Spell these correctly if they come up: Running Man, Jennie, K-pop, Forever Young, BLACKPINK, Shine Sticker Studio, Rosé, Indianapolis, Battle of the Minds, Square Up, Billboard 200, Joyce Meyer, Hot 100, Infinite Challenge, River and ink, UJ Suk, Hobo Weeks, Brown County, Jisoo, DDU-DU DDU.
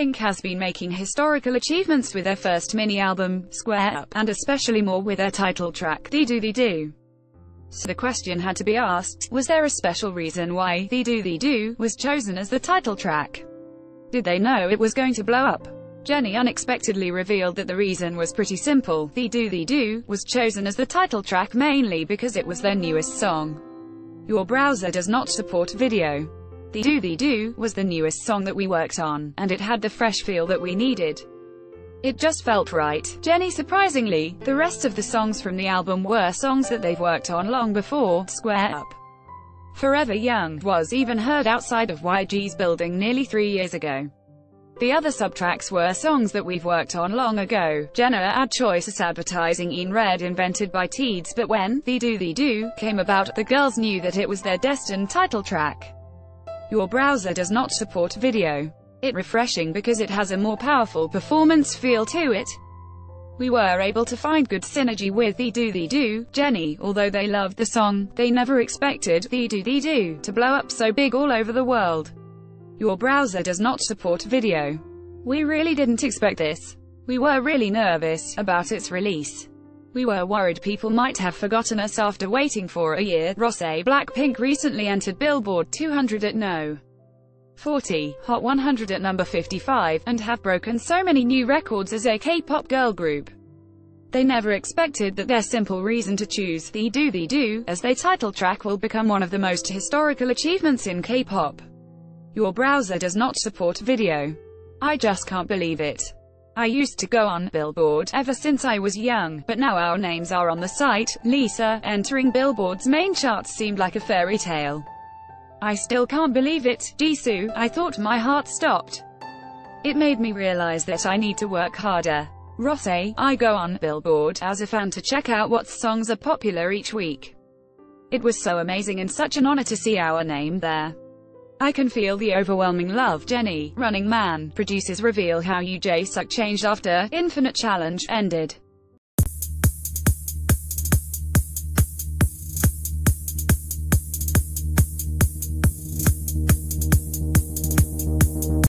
BLACKPINK has been making historical achievements with their first mini-album, Square Up, and especially more with their title track, DDU-DU DDU. So the question had to be asked, was there a special reason why DDU-DU DDU was chosen as the title track? Did they know it was going to blow up? Jennie unexpectedly revealed that the reason was pretty simple. DDU-DU DDU was chosen as the title track mainly because it was their newest song. Your browser does not support video. DDU-DU DDU was the newest song that we worked on, and it had the fresh feel that we needed. It just felt right. Jennie surprisingly, the rest of the songs from the album were songs that they've worked on long before. Square Up. Forever Young was even heard outside of YG's building nearly 3 years ago. The other subtracks were songs that we've worked on long ago. Jenna ad choices advertising in red invented by Teeds, but when DDU-DU DDU came about, the girls knew that it was their destined title track. Your browser does not support video. It's refreshing because it has a more powerful performance feel to it. We were able to find good synergy with DDU-DU DDU. Jennie, although they loved the song, they never expected DDU-DU DDU to blow up so big all over the world. Your browser does not support video. We really didn't expect this. We were really nervous about its release. We were worried people might have forgotten us after waiting for a year. Rosé BLACKPINK recently entered Billboard 200 at No. 40, Hot 100 at number 55, and have broken so many new records as a K-pop girl group. They never expected that their simple reason to choose DDU-DU DDU as their title track will become one of the most historical achievements in K-pop. Your browser does not support video. I just can't believe it. I used to go on Billboard ever since I was young, but now our names are on the site. Lisa entering Billboard's main charts seemed like a fairy tale. I still can't believe it. Jisoo, I thought my heart stopped. It made me realize that I need to work harder. Rosé, I go on Billboard as a fan to check out what songs are popular each week. It was so amazing and such an honor to see our name there. I can feel the overwhelming love. Jennie, Running Man, producers reveal how UJ Suk changed after Infinite Challenge ended.